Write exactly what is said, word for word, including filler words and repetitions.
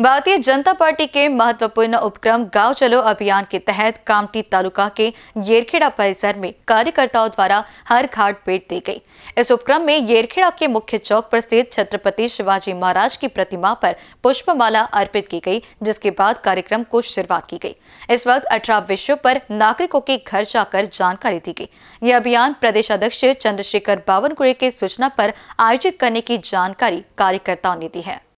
Bharatiya Janata party के महत्वपूर्ण उपक्रम गांव चलो अभियान के तहत कामटी तालुका के येरखेड़ा परिसर में कार्यकर्ताओं द्वारा हर घाट भेंट दी गई। इस उपक्रम में येरखेड़ा के मुख्य चौक पर स्थित छत्रपति शिवाजी महाराज की प्रतिमा पर पुष्पमाला अर्पित की गई, जिसके बाद कार्यक्रम को शुरुआत की गई। इस वक्त अठारह विषयों पर नागरिकों के घर जाकर जानकारी दी गई। यह अभियान प्रदेश अध्यक्ष चंद्रशेखर बावन के सूचना पर आयोजित करने की जानकारी कार्यकर्ताओं ने दी है।